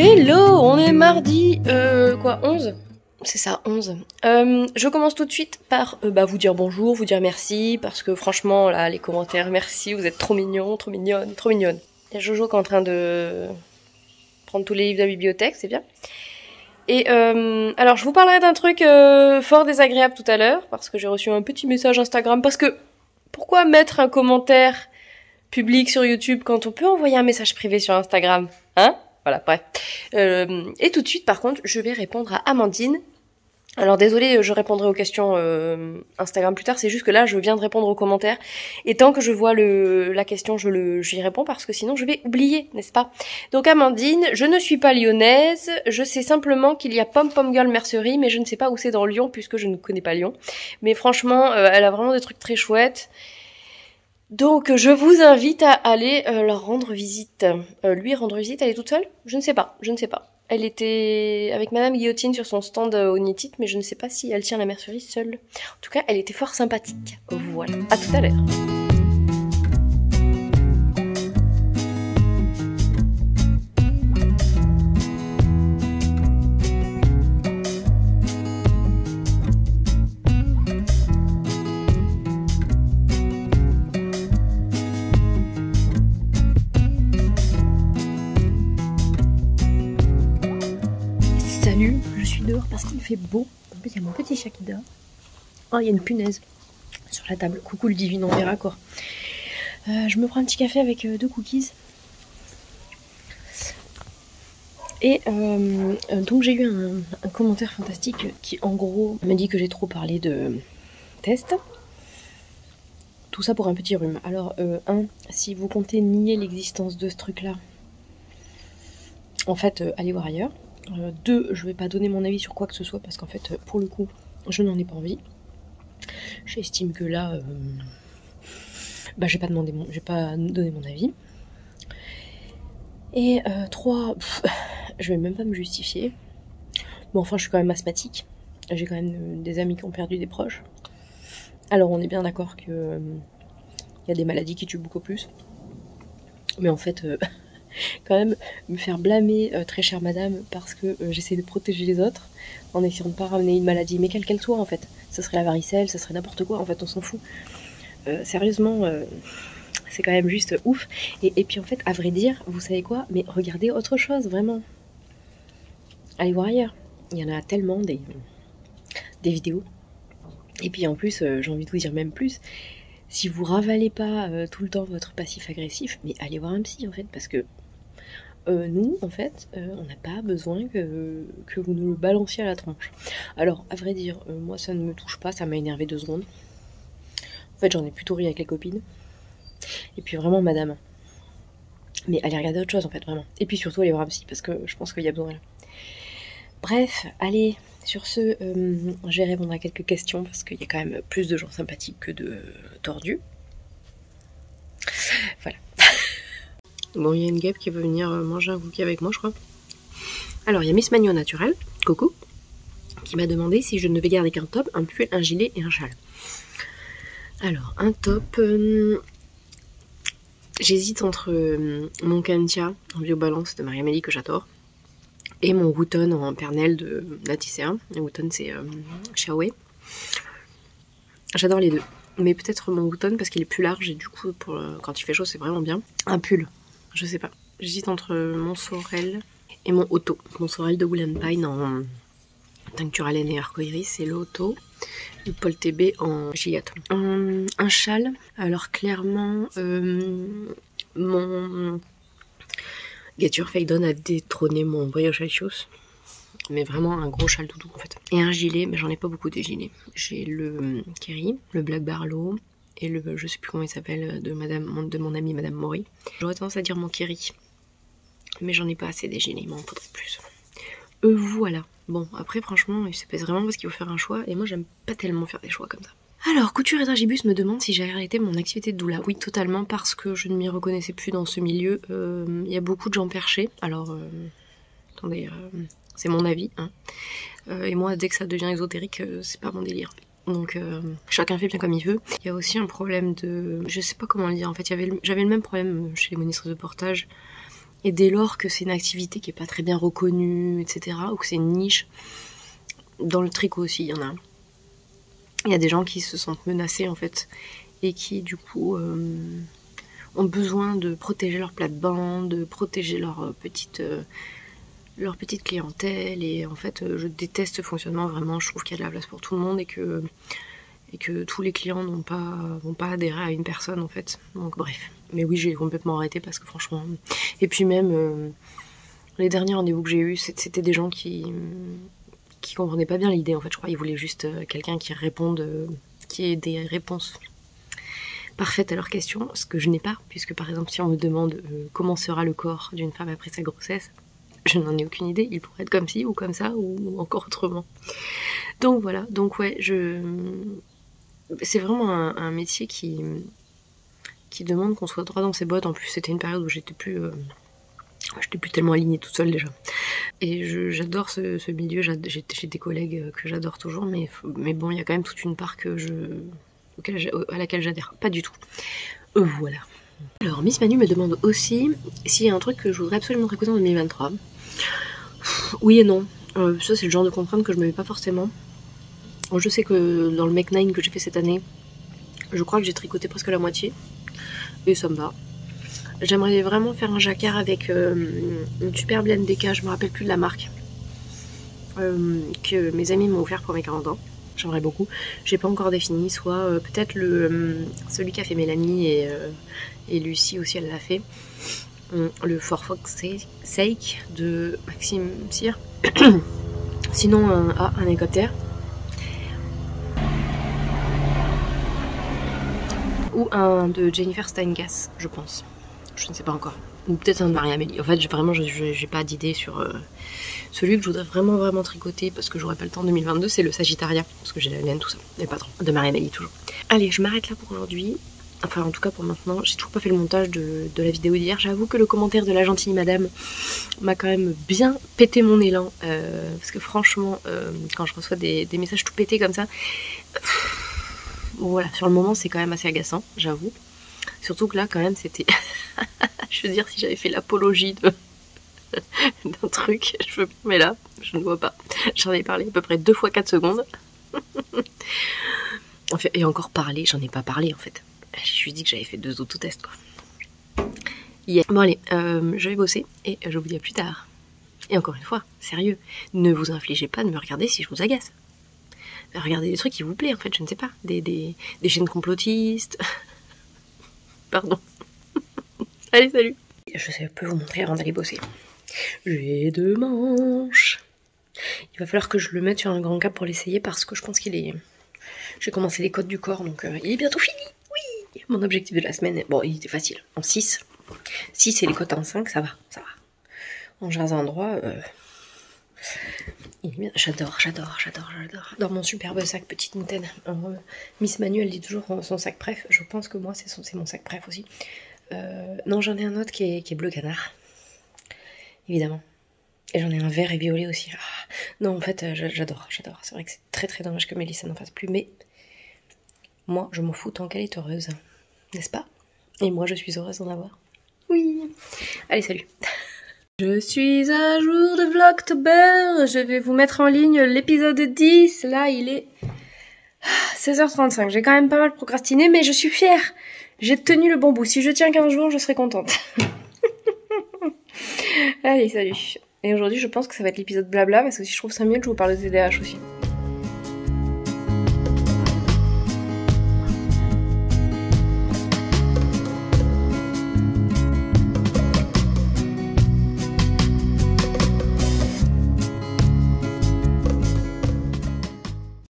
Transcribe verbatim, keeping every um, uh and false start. Hello, on est mardi, euh, quoi, onze? C'est ça, onze. Euh, je commence tout de suite par euh, bah, vous dire bonjour, vous dire merci, parce que franchement, là, les commentaires, merci, vous êtes trop mignons, trop mignonnes, trop mignonnes. Il y a Jojo qui est en train de prendre tous les livres de la bibliothèque, c'est bien. Et euh, alors, je vous parlerai d'un truc euh, fort désagréable tout à l'heure, parce que j'ai reçu un petit message Instagram, parce que pourquoi mettre un commentaire public sur YouTube quand on peut envoyer un message privé sur Instagram, hein? Voilà, bref. Euh, et tout de suite, par contre, je vais répondre à Amandine. Alors, désolée, je répondrai aux questions euh, Instagram plus tard. C'est juste que là, je viens de répondre aux commentaires. Et tant que je vois le, la question, je le, j'y réponds parce que sinon, je vais oublier, n'est-ce pas? Donc, Amandine, je ne suis pas lyonnaise. Je sais simplement qu'il y a Pom Pom Girl Mercerie, mais je ne sais pas où c'est dans Lyon puisque je ne connais pas Lyon. Mais franchement, euh, elle a vraiment des trucs très chouettes. Donc je vous invite à aller euh, leur rendre visite. Euh, lui rendre visite, elle est toute seule? Je ne sais pas, je ne sais pas. Elle était avec Madame Guillotine sur son stand euh, au Nitite, mais je ne sais pas si elle tient la mercerie seule. En tout cas, elle était fort sympathique. Voilà, à tout à l'heure. Parce qu'il fait beau. En plus, il y a mon petit Shakida. Oh, il y a une punaise sur la table. Coucou le divin, on verra quoi. Euh, je me prends un petit café avec euh, deux cookies. Et euh, euh, donc, j'ai eu un, un commentaire fantastique qui, en gros, m'a dit que j'ai trop parlé de tests. Tout ça pour un petit rhume. Alors, euh, un, si vous comptez nier l'existence de ce truc-là, en fait, euh, allez voir ailleurs. Euh, deux, je vais pas donner mon avis sur quoi que ce soit parce qu'en fait, pour le coup, je n'en ai pas envie. J'estime que là, euh, bah, j'ai pas demandé mon, j'ai pas donné mon avis. Et euh, trois, pff, je vais même pas me justifier. Bon, enfin, je suis quand même asthmatique. J'ai quand même des amis qui ont perdu des proches. Alors, on est bien d'accord que euh, y a des maladies qui tuent beaucoup plus. Mais en fait... Euh, quand même me faire blâmer, euh, très chère madame, parce que euh, j'essaie de protéger les autres en essayant de ne pas ramener une maladie, mais quelle qu'elle soit en fait. Ça serait la varicelle, ça serait n'importe quoi en fait, on s'en fout. Euh, sérieusement, euh, c'est quand même juste ouf. Et, et puis en fait, à vrai dire, vous savez quoi? Mais regardez autre chose, vraiment. Allez voir ailleurs. Il y en a tellement des, des vidéos. Et puis en plus, euh, j'ai envie de vous dire même plus. Si vous ravalez pas euh, tout le temps votre passif agressif, mais allez voir un psy en fait, parce que euh, nous en fait, euh, on n'a pas besoin que, que vous nous le balanciez à la tronche. Alors à vrai dire, euh, moi ça ne me touche pas, ça m'a énervé deux secondes. En fait j'en ai plutôt ri avec les copines. Et puis vraiment madame, mais allez regarder autre chose en fait vraiment. Et puis surtout allez voir un psy, parce que je pense qu'il y a besoin là. Bref, allez, sur ce, euh, je vais répondre à quelques questions parce qu'il y a quand même plus de gens sympathiques que de tordus. Voilà. Bon, il y a une guêpe qui veut venir manger un cookie avec moi, je crois. Alors, il y a Miss Magnon Naturel, Coco, qui m'a demandé si je ne devais garder qu'un top, un pull, un gilet et un châle. Alors, un top... Euh, J'hésite entre euh, mon Kanetia en bio-balance de Marie-Amélie que j'adore, et mon Wouton en pernel de Naticea. Wouton c'est euh, Chaoué. J'adore les deux. Mais peut-être mon Wouton parce qu'il est plus large et du coup pour le... quand il fait chaud c'est vraiment bien. Un pull, je sais pas. J'hésite entre mon Sorel et mon Auto. Mon Sorel de Woolen Pine en teinture et Arcoiris et l'Auto du Paul T B en Gigaton. Un, un châle, alors clairement euh, mon... Gature Don a détrôné mon brioche à chausse, mais vraiment un gros châle doudou en fait. Et un gilet, mais j'en ai pas beaucoup des gilets. J'ai le Kerry, le Black Barlow et le je sais plus comment il s'appelle de madame de mon amie Madame Maury. J'aurais tendance à dire mon Kiri, mais j'en ai pas assez des gilets, il m'en faudrait plus. Euh, voilà. Bon après franchement il se pèse vraiment parce qu'il faut faire un choix et moi j'aime pas tellement faire des choix comme ça. Alors, Couture et dragibus me demande si j'ai arrêté mon activité de doula. Oui, totalement, parce que je ne m'y reconnaissais plus dans ce milieu. Il euh, y a beaucoup de gens perchés. Alors, euh, attendez, euh, c'est mon avis. Hein. Euh, et moi, dès que ça devient ésotérique, euh, c'est pas mon délire. Donc, euh, chacun fait bien comme il veut. Il y a aussi un problème de... Je sais pas comment le dire. En fait, j'avais le même problème chez les monitrices de portage. Et dès lors que c'est une activité qui n'est pas très bien reconnue, et cetera, ou que c'est une niche, dans le tricot aussi, il y en a. Il y a des gens qui se sentent menacés, en fait, et qui, du coup, euh, ont besoin de protéger leur plate-bande, de protéger leur petite, euh, leur petite clientèle. Et en fait, euh, je déteste ce fonctionnement, vraiment. Je trouve qu'il y a de la place pour tout le monde et que, et que tous les clients n'ont pas, vont pas adhérer à une personne, en fait. Donc, bref. Mais oui, j'ai complètement arrêté parce que franchement... Et puis même, euh, les derniers rendez-vous que j'ai eus, c'était des gens qui qui comprenaient pas bien l'idée, en fait, je crois. Ils voulaient juste euh, quelqu'un qui réponde, euh, qui ait des réponses parfaites à leurs questions, ce que je n'ai pas, puisque par exemple, si on me demande euh, comment sera le corps d'une femme après sa grossesse, je n'en ai aucune idée. Il pourrait être comme ci ou comme ça ou encore autrement. Donc voilà, donc ouais, je... c'est vraiment un, un métier qui... qui demande qu'on soit droit dans ses bottes. En plus, c'était une période où j'étais plus, euh, j'étais plus tellement alignée toute seule déjà. Et j'adore ce, ce milieu, j'ai des collègues que j'adore toujours, mais, mais bon, il y a quand même toute une part que je, auquel, à laquelle j'adhère pas du tout. Euh, voilà. Alors, Miss Manu me demande aussi s'il y a un truc que je voudrais absolument récolter en deux mille vingt-trois. Oui et non. Euh, ça, c'est le genre de contrainte que je me mets pas forcément. Je sais que dans le Make neuf que j'ai fait cette année, je crois que j'ai tricoté presque la moitié. Et ça me va. J'aimerais vraiment faire un jacquard avec euh, une super blende D K, je me rappelle plus de la marque, euh, que mes amis m'ont offert pour mes quarante ans. J'aimerais beaucoup. J'ai pas encore défini, soit euh, peut-être le euh, celui qu'a fait Mélanie et, euh, et Lucie aussi, elle l'a fait. Euh, le For Fox Sake de Maxime Sir. Sinon, un, ah, un hélicoptère. Ou un de Jennifer Steingass, je pense. Je ne sais pas encore. Ou peut-être un de Marie-Amélie. En fait, vraiment, j'ai pas d'idée sur euh, celui que je voudrais vraiment, vraiment tricoter parce que j'aurais pas le temps en deux mille vingt-deux. C'est le Sagittariat, parce que j'ai la laine, tout ça. Mais pas trop. De Marie-Amélie, toujours. Allez, je m'arrête là pour aujourd'hui. Enfin, en tout cas, pour maintenant. J'ai toujours pas fait le montage de, de la vidéo d'hier. J'avoue que le commentaire de la gentille madame m'a quand même bien pété mon élan. Euh, parce que franchement, euh, quand je reçois des, des messages tout pétés comme ça... Pff, voilà, sur le moment c'est quand même assez agaçant, j'avoue. Surtout que là quand même c'était... je veux dire, si j'avais fait l'apologie d'un de... truc, je... mais là, je ne vois pas. J'en ai parlé à peu près deux fois quatre secondes. En fait, et encore parler, j'en ai pas parlé en fait. Je me suis dit que j'avais fait deux autotests quoi. Yeah. Bon allez, euh, je vais bosser et je vous dis à plus tard. Et encore une fois, sérieux, ne vous infligez pas de me regarder si je vous agace. Regardez des trucs qui vous plaît en fait, je ne sais pas, des, des, des chaînes complotistes. Pardon. Allez, salut. Je sais pas vous montrer avant d'aller bosser. J'ai deux manches. Il va falloir que je le mette sur un grand cap pour l'essayer parce que je pense qu'il est... J'ai commencé les codes du corps, donc euh, il est bientôt fini. Oui. Mon objectif de la semaine, bon, il était facile. En six. six et les codes en cinq, ça va, ça va. En jazz endroit... Euh... J'adore, j'adore, j'adore, j'adore. Dans mon superbe sac petite mitaine. Alors, Miss Manu, elle dit toujours son sac préf. Je pense que moi, c'est mon sac préf aussi. Euh, non, j'en ai un autre qui est, qui est bleu canard. Évidemment. Et j'en ai un vert et violet aussi. Ah, non, en fait, j'adore, j'adore. C'est vrai que c'est très très dommage que Mélissa n'en fasse plus. Mais moi, je m'en fous tant qu'elle est heureuse. N'est-ce pas? Et moi, je suis heureuse d'en avoir. Oui. Allez, salut. Je suis à jour de Vlogtober, je vais vous mettre en ligne l'épisode dix, là il est seize heures trente-cinq, j'ai quand même pas mal procrastiné mais je suis fière, j'ai tenu le bon bout, si je tiens quinze jours je serai contente. Allez salut, et aujourd'hui je pense que ça va être l'épisode blabla parce que si je trouve ça mieux je vous parle de Z D H aussi.